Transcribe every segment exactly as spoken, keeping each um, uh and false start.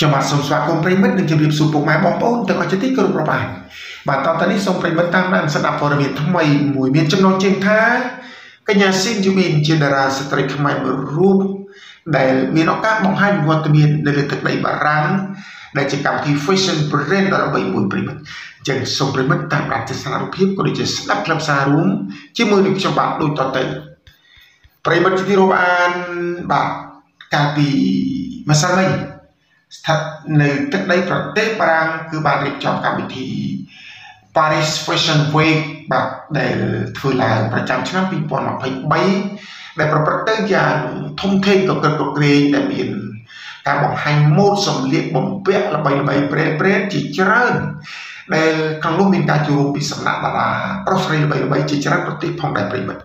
จะมาส่งสวากงปริมัดหนึ่งจะเรียบสูบปกไม้บองป้อนแต่อาจจะติดกระดูกระบาดบาดตอนตอนนี้ส่งปริมัดตามนั่งสนับพลเมียนทำไมหมวยเมียนจำนองเจียงท้ากันยาซินยูมินเจดาราสตรีขมายบรูปได้เมียนออกาบองให้วัตเมียนในเลือดในบารังในจิกรรมที่แฟชั่นเปรี้ยนตอนเราไปหมวยปริมัดจึงส่งปริมัดตามรัฐศาสนาพิบก็ได้จะสนับคลับซารุมเชื่อมือหนึ่งฉบับโดยต่อเติมปริมัดที่โรบานบาดกาปีมาซาเลยทัดในตึกได้ประเทศปรางคือบาริจอมการวิธีปารีสแฟชั่นวีคแบบในทุลาประจำชนะปีปอนมาไปใบในประเทศอย่างท่องเที่ยวกับกระตุกเรียนแต่มีการบอกให้โมดสมเลียบบ่มเปรี้ยระบายใบเปรี้ยเปรี้ยจิจเริญในครั้งลูกมีการจูรุปิสำนักดาราโปรสเรียบใบใบจิจเริญปฏิพองได้ประโยชน์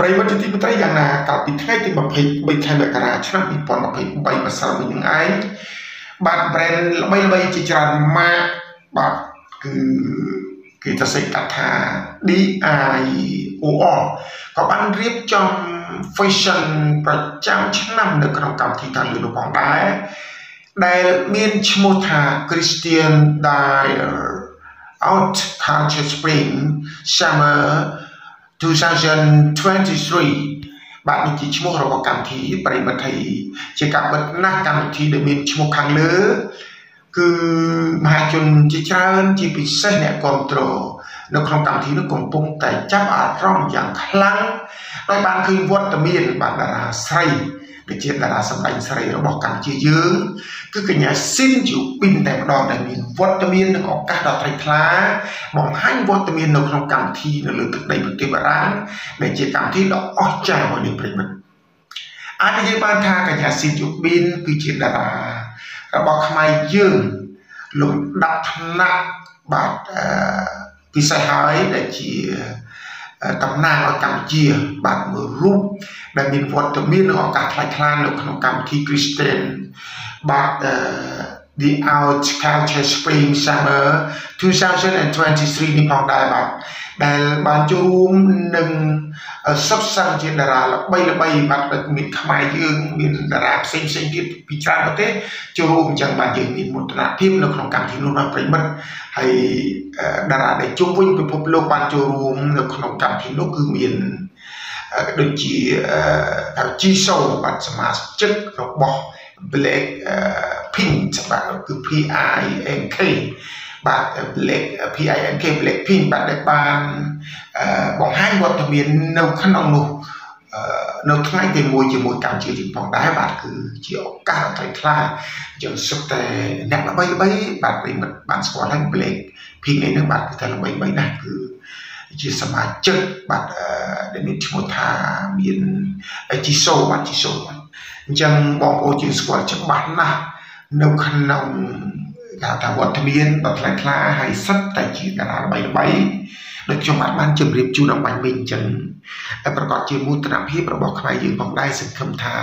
ปริมาณที่มันได้อย่างน่ากับปิดท้ายที่มาเผยใบไทยแบบกระดาษชนะมีปอนมาเผยใบมาสารมันยังไงบางแบรนด์ใบใบจิจรันมากแบบคือคือจะใส่กระถาดีไอโออกับอันเรียบจำแฟชั่นประจำชนะในกระดาษที่ทางยุโรปของได้ได้เมียนชโมธาคริสเตียนได้เอาท์ทางเชสปริงซัมเมอร์สองพันยี่สิบสาม บาทมีที่ชั่วโมงเราประกันที่ปริมาณไทยเจกับบัตรนักการที่เดิมมีชั่วโมงครั้งเลือคือมหาชนจีเจริญจีพิเศษเนี่ยคอนโทรลในโครงการที่นึกของปุ่งแต่จับอารมณ์อย่างคลั่งโดยบางคือวัตถุมีนบางดาราใส่ในเจดาราสมัยใส่เราบอกกันที่เยอะคือกันอย่างสิ้นอยู่ปินแต่ดอนในมีวัตถุมีนของการดอกไทยคลาบอกให้วัตถุมีนในโครงการที่ในเลือดในปฏิบัติการในเจตการที่เราออกใจวันนี้เป็นมันอาจจะยังบางทางกันอย่างสิ้นอยู่ปินคือเจดาราเราบอกทำไมยืมหลุมดับนักบาดพิเศษหายได้จีตำนานเราจำจีบาดมือรูปได้มีวัตถุมีนออกการคลายคลานในขนมกรรมที่คริสเตียนบาด The Out Culture Spring Summer สองพันยี่สิบสาม นี่พองได้บาดได้บางจูมหนึ่งซับซังเจดาราใบละใบบัตรมีขมายยืงมีดาราเซ็งเซ็งที่พิจารณาประเทศจูรุมจังบางยืงมีมุตนาพิมพ์ในโครงการที่นุ่นปริมัดให้ดาราได้จุ่มวิ่งไปพบโลกบางจูรุมในโครงการที่นุ่นคือมีโดยจีเอาจีโซ่บัตรสมาชิกระบบเบล็กพิงจังบางคือ พี ไอ เอ็น เค บัตรเล็ก พี ไอ เอ็น เค เล็กพิงบัตรได้บางบางห้างวัตถุมีนกขนมลูกนกทั้งไอเต็มมวยจะมวยการเชื่อถือของได้บาทคือเจียวก้าวไทยคลาอย่างสุดแต่นักละใบใบบาทเป็นแบบบางสกอร์ทั้งเปล่งพิงในนักบาทแต่ละใบใบนั้นคือเจียสมาชิกบาทเดมิชโมธามีนจิโซบาทจิโซยังบางโอจิสกอร์จับบาทนะนกขนมกาวทางวัตถุมีนบัตรไทยคลาให้สัตย์แต่จีนักละใบใบโดยจมัดมันจมเรียบจูนออกมาเป็นจังประกอบจีมูตนาพิประบอกขมายยืนบอกได้สังคมทา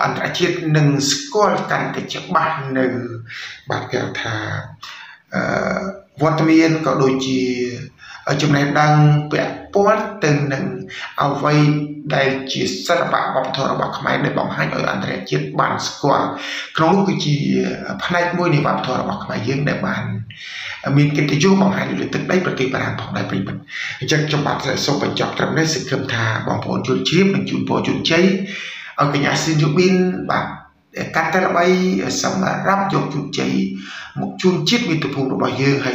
อันตรายหนึ่งสกอลกันแต่จับบ้านหนึ่งบาดแก้วทาวัตเมียนก็โดยจีจำในดังเปียป้อนตึงหนึ่งเอาไว้ได้จีสระบะบอกทระบอกขมายได้บอกให้โดยอันตรายจีบ้านสกอลครั้งลูกจีพนักมวยในบอกทระบอกขมายยืนได้บ้านมีกิจยุบางหายหรือตึกได้ปฏิบัติการของได้ปฏิบัติจากจังหวัดส่งไปจับทำได้สึกคำทาบางผลจุนชีพมันจุนโพจุนใจเอากระยาซินยุบินแบบการแต่ละใบสำหรับรับยกจุนใจมุกจุนชีพมีตัวผูกระบายเยอะให้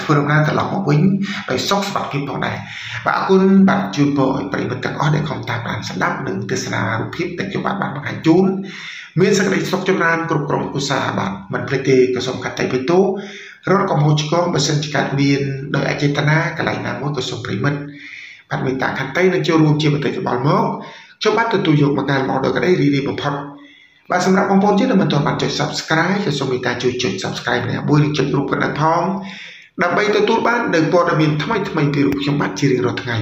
ทุเรศนั้นตลอดมาวิ่งไปซอกสบัดพิมพ์ของได้บางคนแบบจุนโพปฏิบัติการอ้อได้ของตามการสำนักหนึ่งเทศนาลูกพิมพ์แต่จังหวัดบางหายจุนเมื่อสักได้ซอกจำนานกรุบกรอบอุตสาหะแบบมันเพลิดเพลินกระสมขัดใจไปโตรถกองโฮจิโกะประสิทธิการเวียนโดยอาเจตนากระไรนามว่าตัวสมปริมัดผัดเมตาขันไตนั่งเจรูมเจียมเตยกับบอลมอกชาวบ้านตัวตุยกมางานมองโดยกระไรรีรีบพัดบางสำหรับองค์กรที่นำมาตัวมันจด subscribe จะสมเมตาจุดจด subscribe เนี่ยบุญจดรูปกันนั่งท้องดับใบตัวตู้บ้านเดินปอดเวียนทำไมทำไมไปรูปชาวบ้านจีเรียนรถไง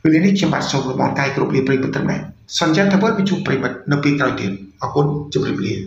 เวลานี้ชาวบ้านสมรภูมิกายกรุบเรียนปริมัดตั้งแต่สัญญาณทะเบิดวิจูปริมัดนับปีกระดิ่งออกก้นจุดเรียน